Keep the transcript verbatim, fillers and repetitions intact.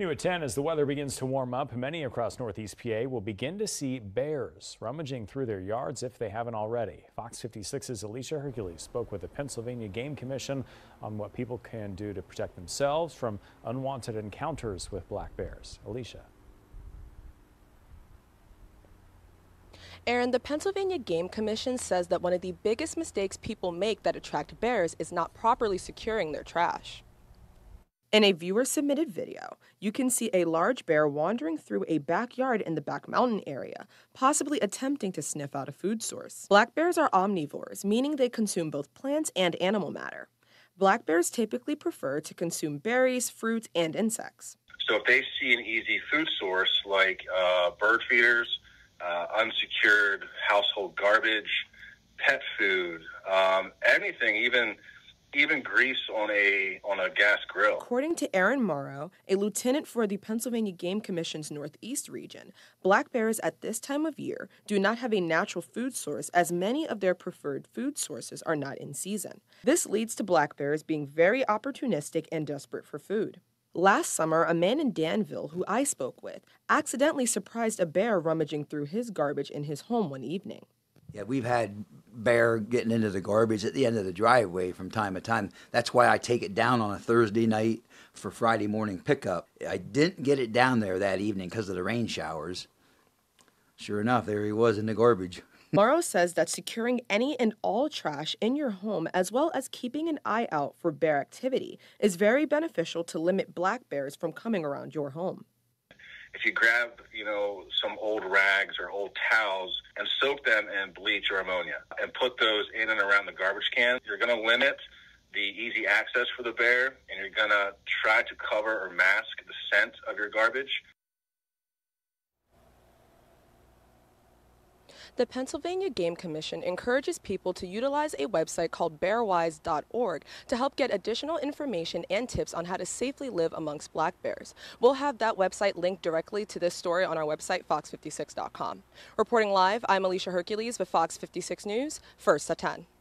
New at ten, as the weather begins to warm up, many across northeast P A will begin to see bears rummaging through their yards if they haven't already. Fox fifty-six's Alicia Hercules spoke with the Pennsylvania Game Commission on what people can do to protect themselves from unwanted encounters with black bears. Alicia. Aaron, the Pennsylvania Game Commission says that one of the biggest mistakes people make that attract bears is not properly securing their trash. In a viewer-submitted video, you can see a large bear wandering through a backyard in the Back Mountain area, possibly attempting to sniff out a food source. Black bears are omnivores, meaning they consume both plants and animal matter. Black bears typically prefer to consume berries, fruit, and insects. So if they see an easy food source like uh, bird feeders, uh, unsecured household garbage, pet food, um, anything, even... even grease on a on a gas grill. According to Aaron Morrow, a lieutenant for the Pennsylvania Game Commission's Northeast region, black bears at this time of year do not have a natural food source, as many of their preferred food sources are not in season. This leads to black bears being very opportunistic and desperate for food. Last summer, a man in Danville who I spoke with accidentally surprised a bear rummaging through his garbage in his home one evening. Yeah, we've had bear getting into the garbage at the end of the driveway from time to time. That's why I take it down on a Thursday night for Friday morning pickup. I didn't get it down there that evening because of the rain showers. Sure enough, there he was in the garbage. Morrow says that securing any and all trash in your home, as well as keeping an eye out for bear activity, is very beneficial to limit black bears from coming around your home. If you grab, you know, some old rags or old towels and soak them in bleach or ammonia and put those in and around the garbage can, you're going to limit the easy access for the bear, and you're going to try to cover or mask the scent of your garbage. The Pennsylvania Game Commission encourages people to utilize a website called bearwise dot org to help get additional information and tips on how to safely live amongst black bears. We'll have that website linked directly to this story on our website, fox fifty-six dot com. Reporting live, I'm Alicia Hercules with Fox fifty-six News, first at ten.